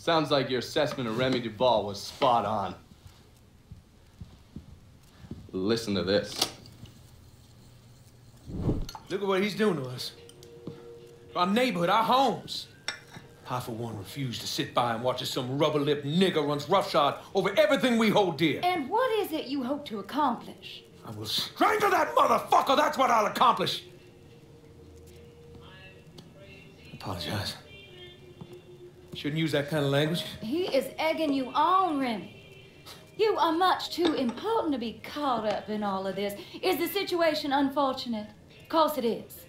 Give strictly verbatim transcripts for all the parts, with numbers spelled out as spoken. Sounds like your assessment of Remy Duvall was spot on. Listen to this. Look at what he's doing to us. Our neighborhood, our homes. I, for one, refuse to sit by and watch as some rubber-lipped nigger runs roughshod over everything we hold dear. And what is it you hope to accomplish? I will strangle that motherfucker! That's what I'll accomplish! I apologize. Shouldn't use that kind of language. He is egging you on, Remy. You are much too important to be caught up in all of this. Is the situation unfortunate? Of course it is.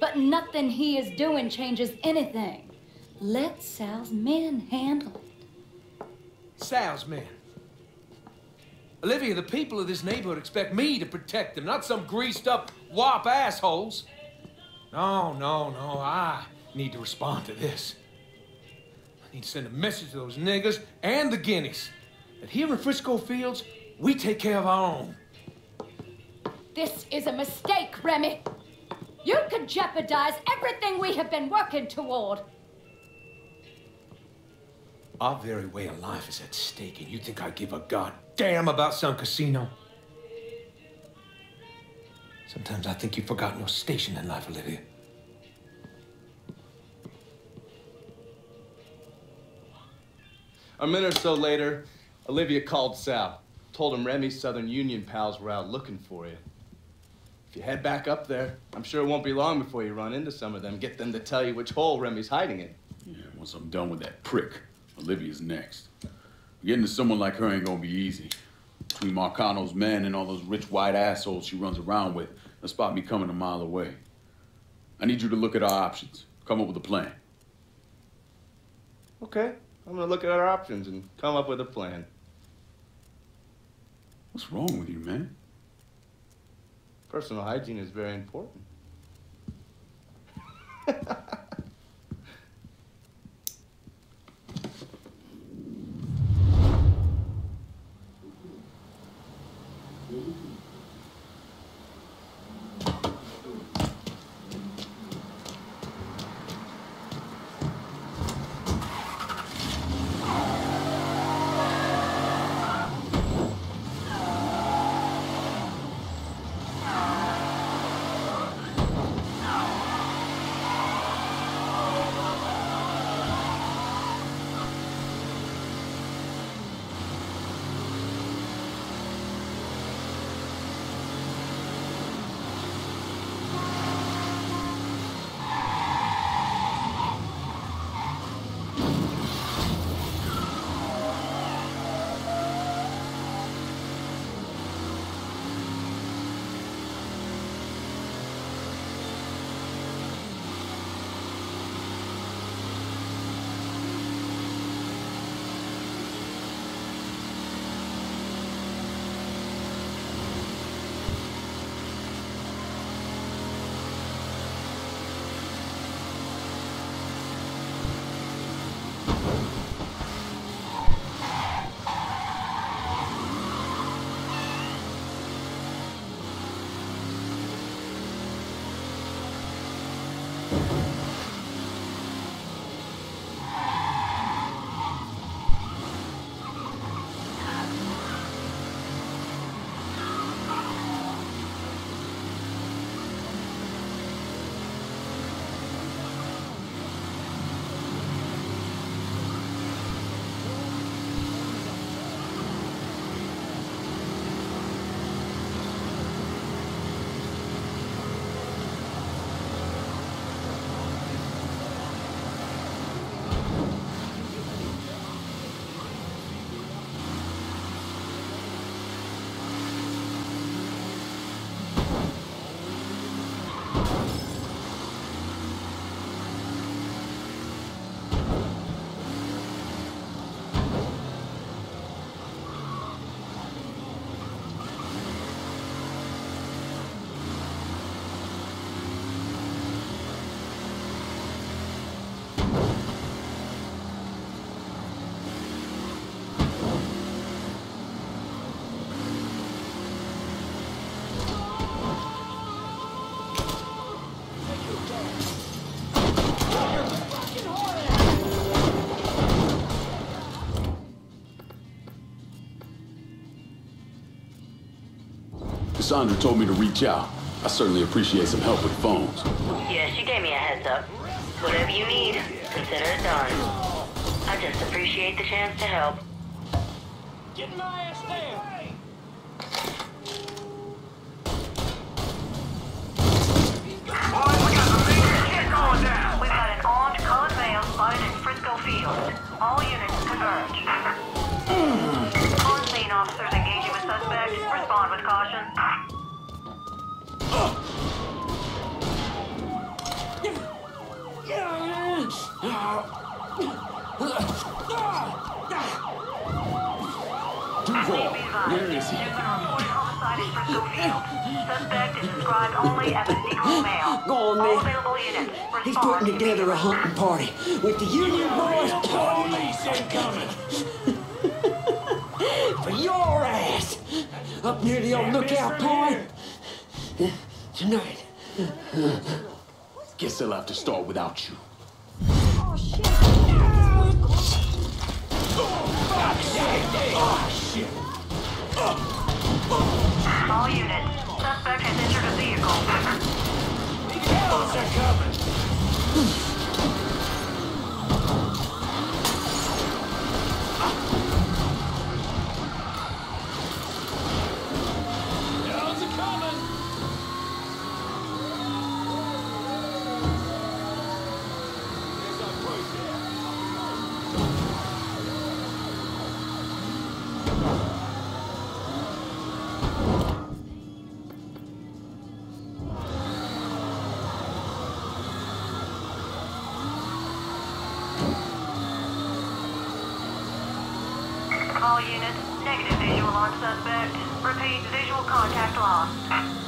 But nothing he is doing changes anything. Let Sal's men handle it. Sal's men? Olivia, the people of this neighborhood expect me to protect them, not some greased-up wop assholes. No, no, no, I need to respond to this. Need to send a message to those niggas and the guineas that here in Frisco Fields, we take care of our own. This is a mistake, Remy. You could jeopardize everything we have been working toward. Our very way of life is at stake, and you think I give a goddamn about some casino? Sometimes I think you've forgotten your station in life, Olivia. A minute or so later, Olivia called Sal, told him Remy's Southern Union pals were out looking for you. If you head back up there, I'm sure it won't be long before you run into some of them, get them to tell you which hole Remy's hiding in. Yeah, once I'm done with that prick, Olivia's next. Getting to someone like her ain't gonna be easy. Between Marcano's men and all those rich white assholes she runs around with, they'll spot me coming a mile away. I need you to look at our options, come up with a plan. Okay. I'm gonna look at our options and come up with a plan. What's wrong with you, man? Personal hygiene is very important. Sandra told me to reach out. I certainly appreciate some help with phones. Yeah, she gave me a heads up. Whatever you need, consider it done. I just appreciate the chance to help. Get my ass there! Boys, we got some major shit going down! We've got an orange colored veil spotted in Frisco Fields. All units converge. On scene, officers engaging with suspects. Respond with caution. Duvall, where is he? There's been a reported homicide in Frisco Fields. Suspect is described only as a Negro male. Go on, man. All available units. He's putting together a hunting party with the Union boys. Police are coming for your ass up near the old lookout point. Tonight. Guess they'll have to start without you. Oh, shit. Oh, shit. Oh, shit. All units. Suspect has entered a vehicle. The cows are coming. Cows are coming. There's our proof there. All units, negative visual on suspect. Repeat, visual contact lost.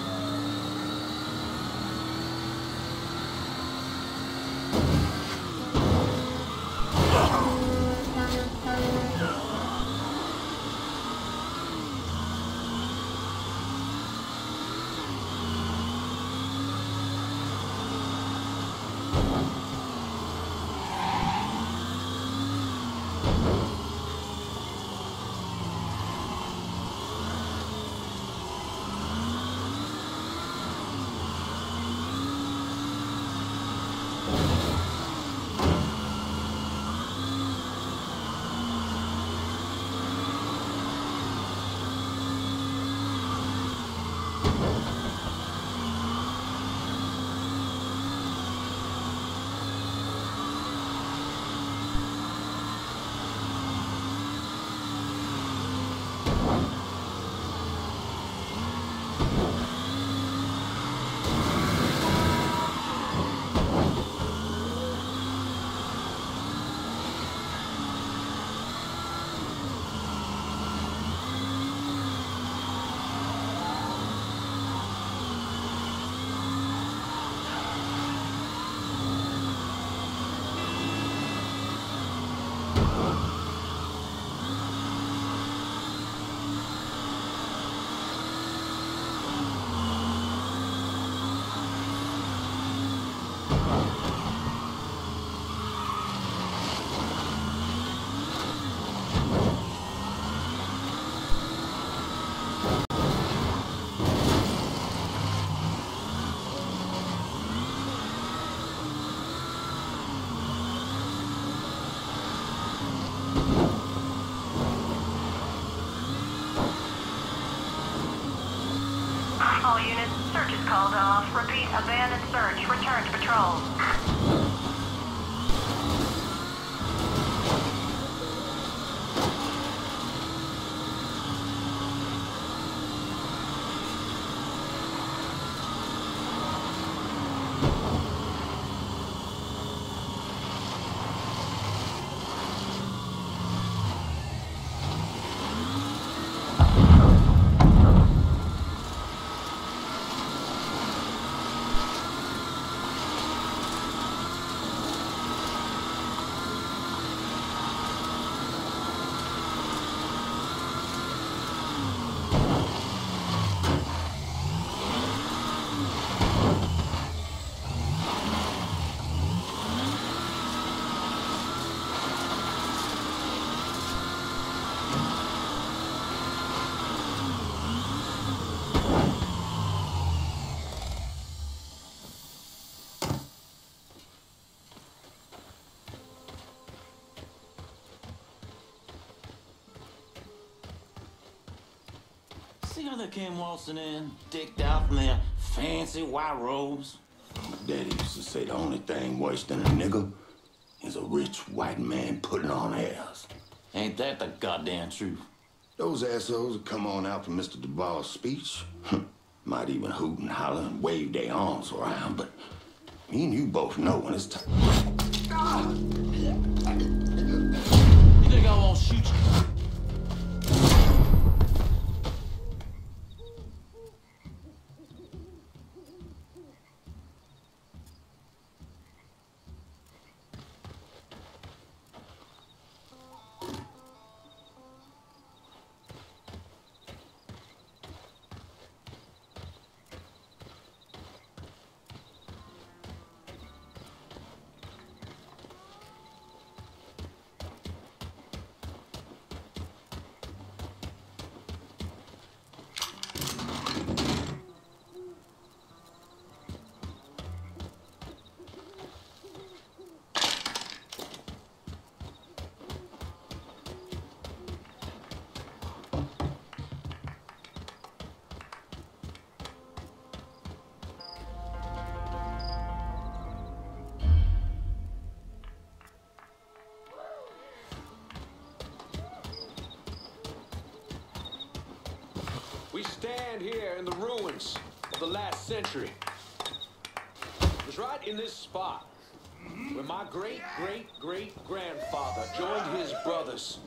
All units, search is called off. Repeat, abandoned search. Return to patrol. girl that came waltzing in, dicked out in their fancy white robes. My daddy used to say the only thing worse than a nigga is a rich white man putting on airs. Ain't that the goddamn truth? Those assholes would come on out for Mister Duvall's speech. Might even hoot and holler and wave their arms around, but me and you both know when it's time. Ah! You think I won't shoot you? We stand here in the ruins of the last century. It was right in this spot where my great-great-great-grandfather joined his brothers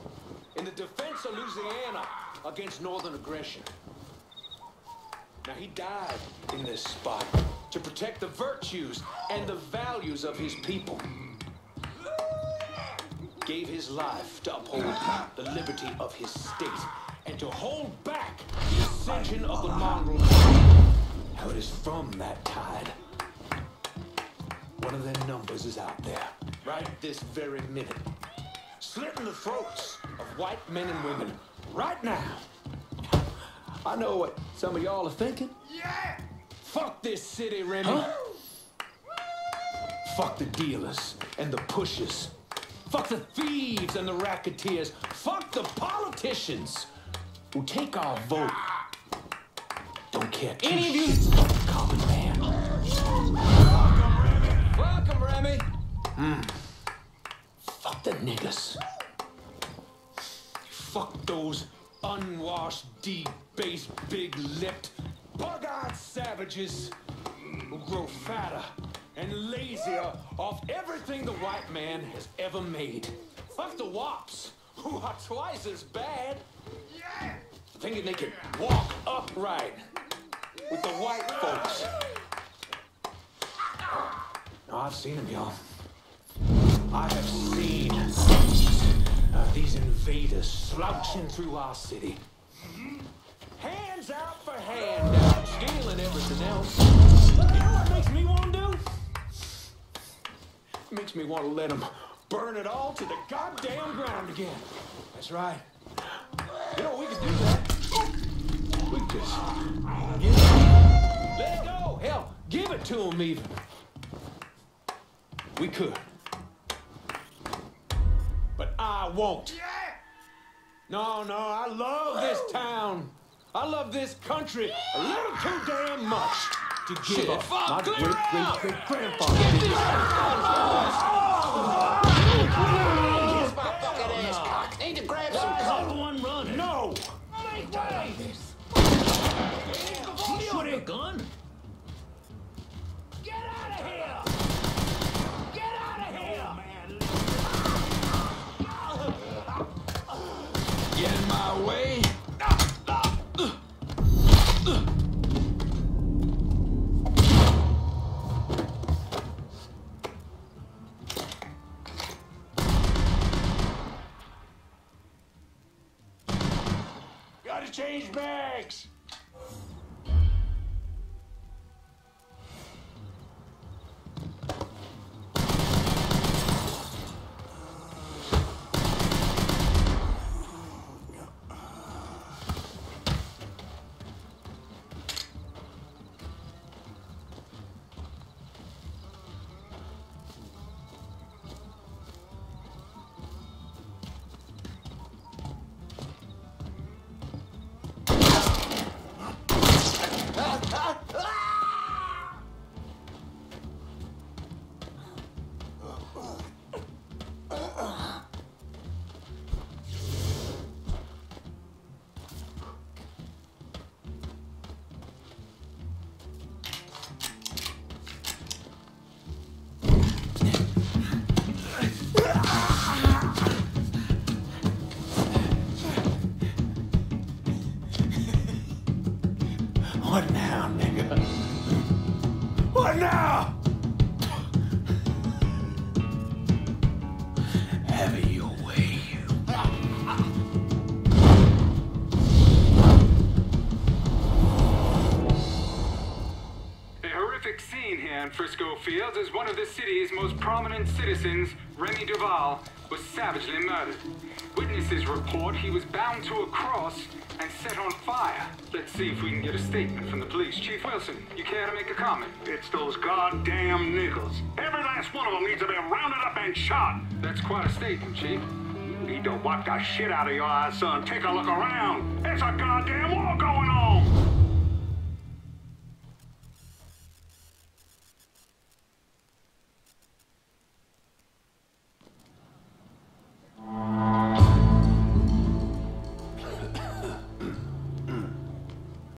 in the defense of Louisiana against northern aggression. Now, he died in this spot to protect the virtues and the values of his people. Gave his life to uphold the liberty of his state and to hold back the ascension of the mongrel. How it is from that tide. One of their numbers is out there, right this very minute, slitting the throats of white men and women, right now. I know what some of y'all are thinking. Yeah! Fuck this city, Remy. Huh? Fuck the dealers and the pushers. Fuck the thieves and the racketeers. Fuck the politicians who take our vote. Don't care two any of you about the common man. Welcome, Remy. Welcome, Remy. Mm. Fuck the niggas. Fuck those unwashed, debased, big-lipped, bug-eyed savages who grow fatter and lazier off everything the white man has ever made. Fuck the wops, who are twice as bad, thinking they can walk upright with the white folks. No, I've seen them, y'all. I have seen uh, these invaders slouching through our city. Hands out for handout, stealing everything else. You know what makes me want to do? It makes me want to let them burn it all to the goddamn ground again. That's right. You know, we could do that. We could just get it. Let it go. Hell, give it to them even. We could. But I won't. Yeah. No, no, I love this town. I love this country a little too damn much to give Shit, up. Fuck, my great-great-great-grandfather. Get this out of the need to grab some cover. One running. No! Make way! Shoot a gun! Get out of here! Get out of here! Get in my way! Change bags! What now? Have it your way. A horrific scene here in Frisco Fields as one of the city's most prominent citizens, Remy Duvall, was savagely murdered. Witnesses report he was bound to a cross and set on fire. Let's see if we can get a statement from the police. Chief Wilson, you care to make a comment? It's those goddamn niggas. Every last one of them needs to be rounded up and shot. That's quite a statement, Chief. You need to wipe the shit out of your eyes, son. Take a look around. There's a goddamn war going on.